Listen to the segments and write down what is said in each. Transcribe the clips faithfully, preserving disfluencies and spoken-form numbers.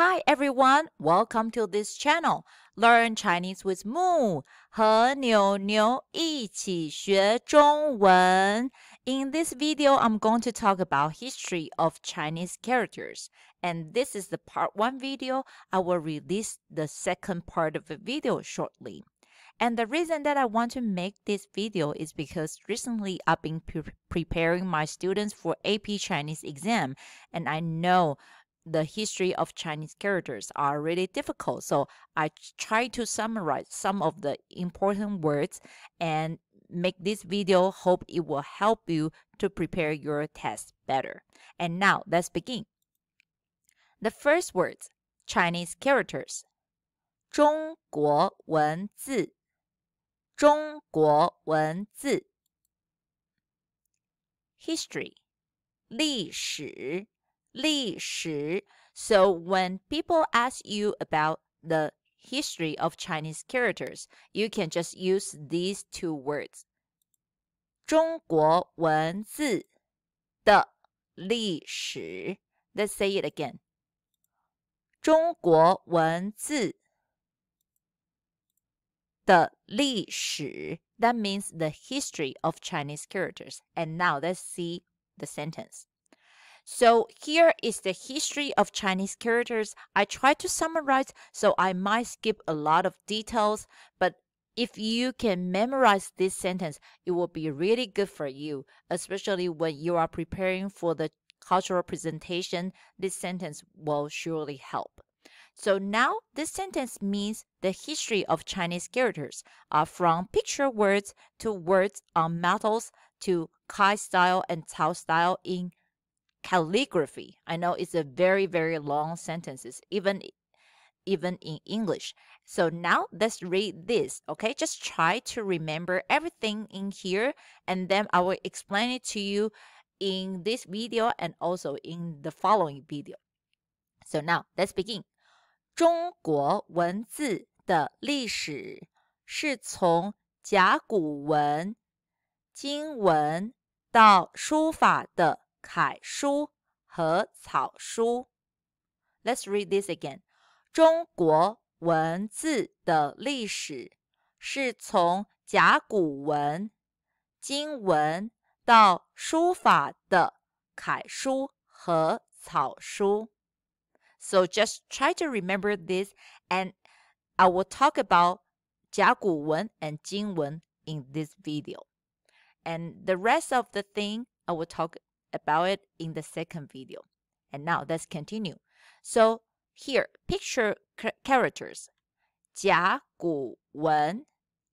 Hi everyone, welcome to this channel. Learn Chinese with Moo. 和牛牛一起学中文. In this video, I'm going to talk about history of Chinese characters. And this is the part one video. I will release the second part of the video shortly. And the reason that I want to make this video is because recently I've been pre preparing my students for A P Chinese exam, and I know the history of Chinese characters are really difficult. So I try to summarize some of the important words and make this video. Hope it will help you to prepare your test better. And now let's begin. The first words, Chinese characters. 中国文字 中国文字 History 历史 历史 So when people ask you about the history of Chinese characters, you can just use these two words. 中国文字的历史 Let's say it again. 中国文字 The 历史 that means the history of Chinese characters. And now let's see the sentence. So here is the history of Chinese characters. I tried to summarize, so I might skip a lot of details, but if you can memorize this sentence, it will be really good for you, especially when you are preparing for the cultural presentation. This sentence will surely help. So now this sentence means the history of Chinese characters are from picture words to words on metals to Kai style and Tao style in calligraphy. I know it's a very, very long sentences, even, even in English. So now let's read this, okay? Just try to remember everything in here, and then I will explain it to you in this video and also in the following video. So now let's begin. 中国文字的历史是从甲骨文、金文到书法的楷书和草书。Let's read this again. 中国文字的历史是从甲骨文、金文到书法的楷书和草书。 So just try to remember this, and I will talk about 甲骨文 and 金文 in this video. And the rest of the thing, I will talk about it in the second video. And now let's continue. So here, picture characters. 甲骨文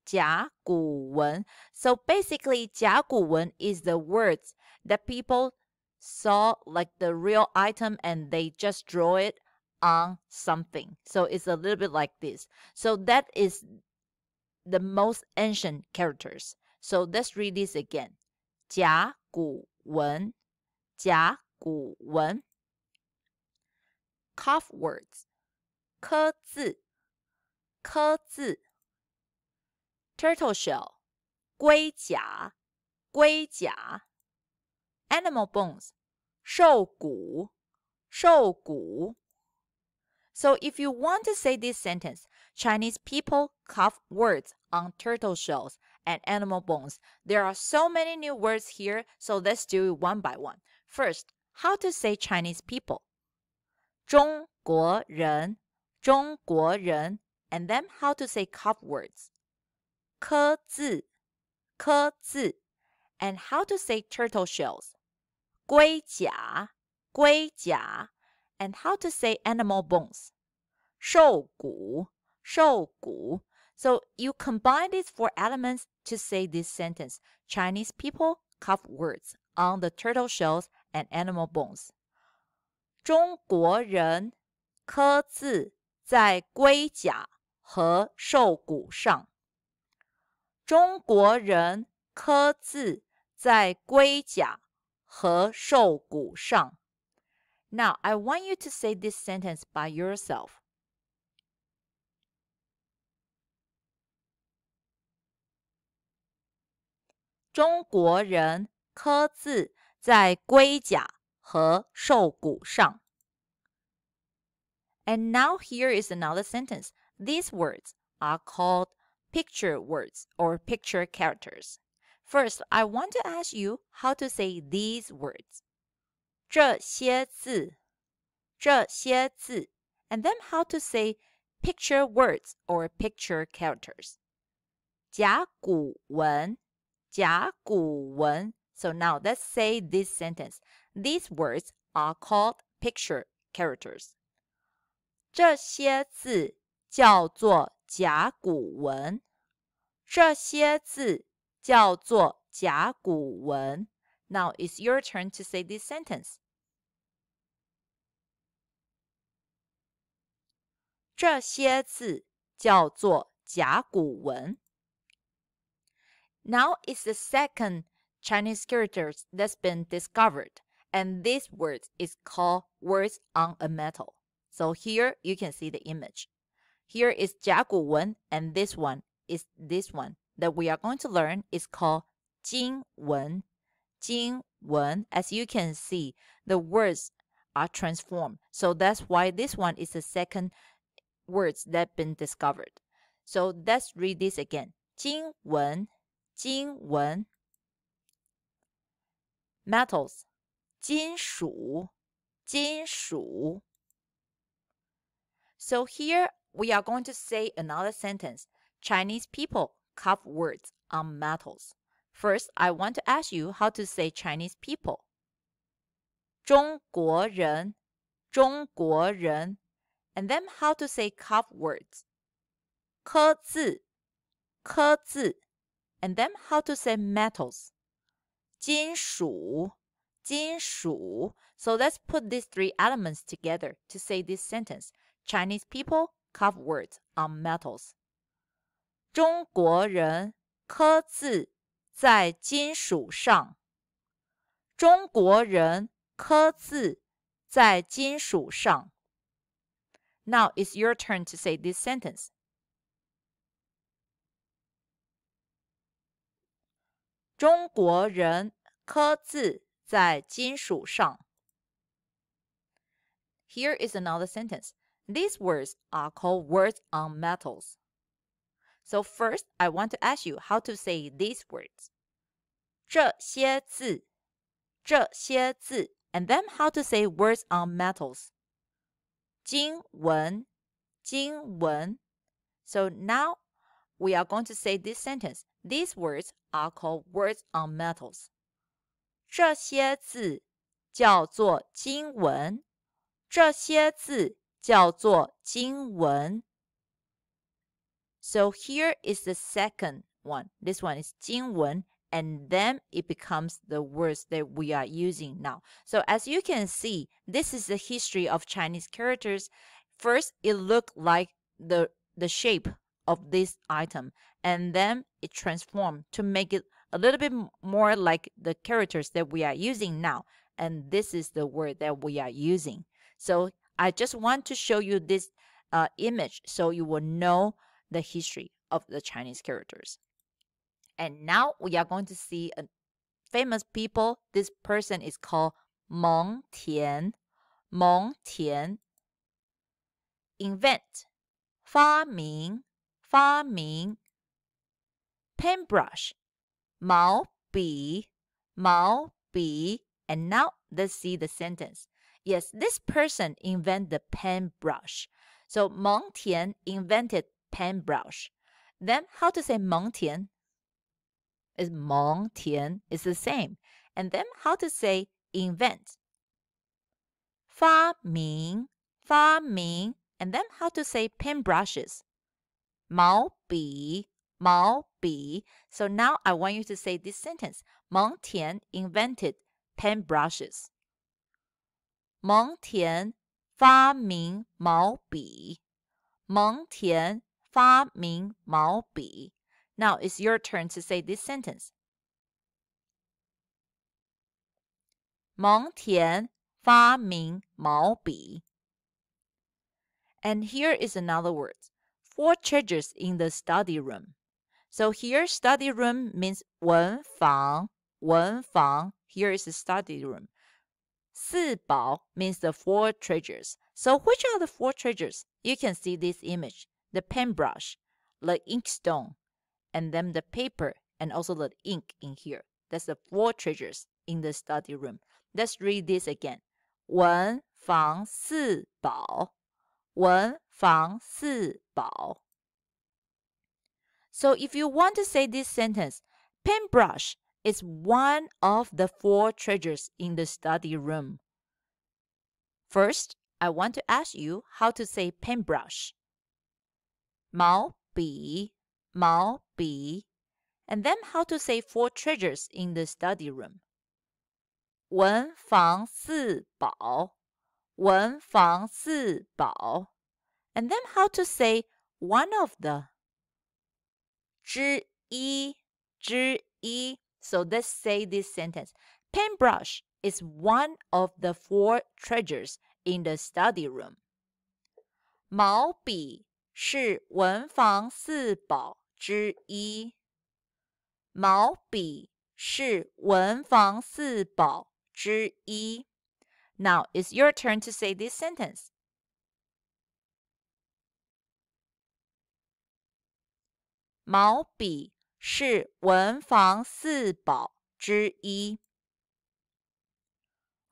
甲骨文 So basically, 甲骨文 is the words that people saw like the real item and they just draw it on something. So it's a little bit like this. So that is the most ancient characters. So let's read this again. 甲骨文 甲骨文 Cough words. 刻字 刻字 Turtle shell. 龟甲龟甲 Animal bones. 兽骨兽骨 So if you want to say this sentence, Chinese people carve words on turtle shells and animal bones. There are so many new words here, so let's do it one by one. First, how to say Chinese people? 中国人中国人 And then how to say carve words? 刻字刻字 And how to say turtle shells? 龟甲龟甲 And how to say animal bones? 兽骨兽骨 So you combine these four elements to say this sentence. Chinese people carve words on the turtle shells and animal bones. 中国人刻字在龟甲和兽骨上。中国人刻字在龟甲和兽骨上 Now, I want you to say this sentence by yourself. 中国人刻字在龟甲和兽骨上 And now here is another sentence. These words are called picture words or picture characters. First, I want to ask you how to say these words. 这些字, 这些字, and then how to say picture words or picture characters. 甲骨文, 甲骨文. So now let's say this sentence. These words are called picture characters. 这些字叫做甲骨文。这些字叫做甲骨文。Now it's your turn to say this sentence. 这些字叫做甲骨文。Now it's the second Chinese characters that's been discovered, and this word is called words on a metal. So here you can see the image. Here is 甲骨文, and this one is this one that we are going to learn is called 金文. 金文. As you can see, the words are transformed. So that's why this one is the second words that been discovered. So let's read this again. 金文, 金文. Metals, 金属, 金属. So here we are going to say another sentence. Chinese people carve words on metals. First, I want to ask you how to say Chinese people. 中国人, 中国人. And then how to say carve words. 刻字, 刻字. And then how to say metals. 金属, 金属. So let's put these three elements together to say this sentence. Chinese people carve words on metals. 中国人刻字在金属上。中国人刻字在金属上。Now it's your turn to say this sentence. 中国人刻字在金属上。Here is another sentence. These words are called words on metals. So first, I want to ask you how to say these words. 这些字, 这些字, and then how to say words on metals. 经文, 经文. So now we are going to say this sentence. These words are called words on metals. 这些字叫做经文。这些字叫做经文。So here is the second one. This one is 经文, and then it becomes the words that we are using now. So as you can see, this is the history of Chinese characters. First, it looked like the, the shape of this item, and then it transformed to make it a little bit more like the characters that we are using now. And this is the word that we are using. So I just want to show you this uh, image so you will know the history of the Chinese characters. And now we are going to see a famous people. This person is called Mong Tian. Mong Tian. Invent, 发明, 发明. Paintbrush, 毛笔, 毛笔. And now let's see the sentence. Yes, this person invented the paintbrush. So Mong Tian invented paintbrush. Then how to say Mong Tian? It's Mong Tian. It's the same. And then how to say invent? 发明, 发明. And then how to say paintbrushes? 毛笔, 毛笔. So now I want you to say this sentence. Mong Tian invented paintbrushes. 蒙田发明毛笔。蒙田发明毛笔。Now it's your turn to say this sentence. 蒙田发明毛笔。And here is another word. Four treasures in the study room. So here study room means 文房。文房. Here is the study room. 四宝 means the four treasures. So which are the four treasures? You can see this image, the paintbrush, the inkstone, and then the paper, and also the ink in here. That's the four treasures in the study room. Let's read this again. 文房四宝, 文房四宝. So if you want to say this sentence, paintbrush is one of the four treasures in the study room. First, I want to ask you how to say paintbrush. 毛笔, 毛笔. And then how to say four treasures in the study room. 文房四宝, 文房四宝. And then how to say one of the. 之一, 之一. So let's say this sentence. Paintbrush is one of the four treasures in the study room. 毛笔是文房四宝之一。毛笔是文房四宝之一。Now it's your turn to say this sentence. 毛笔是文房四宝之一。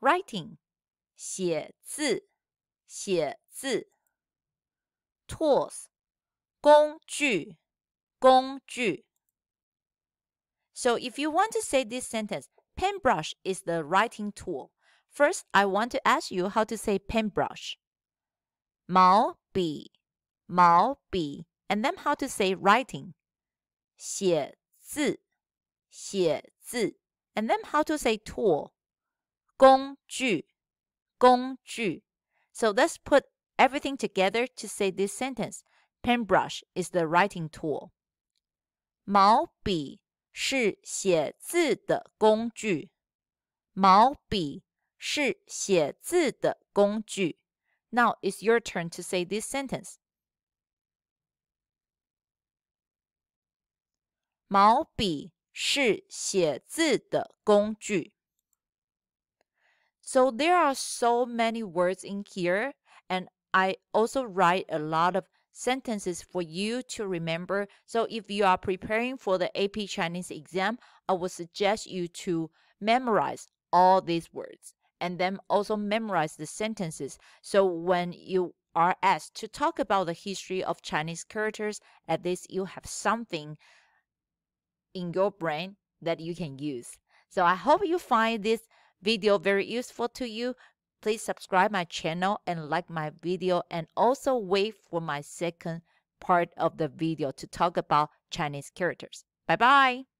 Writing, 写字，写字。Tools, 工具，工具。So if you want to say this sentence, paintbrush is the writing tool. First, I want to ask you how to say paintbrush. 毛笔，毛笔。And then how to say writing. 写字，写字。And then how to say tool. 工具，工具。So let's put everything together to say this sentence. Paintbrush is the writing tool. 毛笔是写字的工具。毛笔是写字的工具。Now it's your turn to say this sentence. 毛笔是写字的工具。So there are so many words in here, and I also write a lot of sentences for you to remember. So if you are preparing for the A P Chinese exam, I would suggest you to memorize all these words and then also memorize the sentences. So when you are asked to talk about the history of Chinese characters, at least you have something in your brain that you can use. So I hope you find this video very useful to you. Please subscribe my channel and like my video, and also wait for my second part of the video to talk about Chinese characters. Bye bye.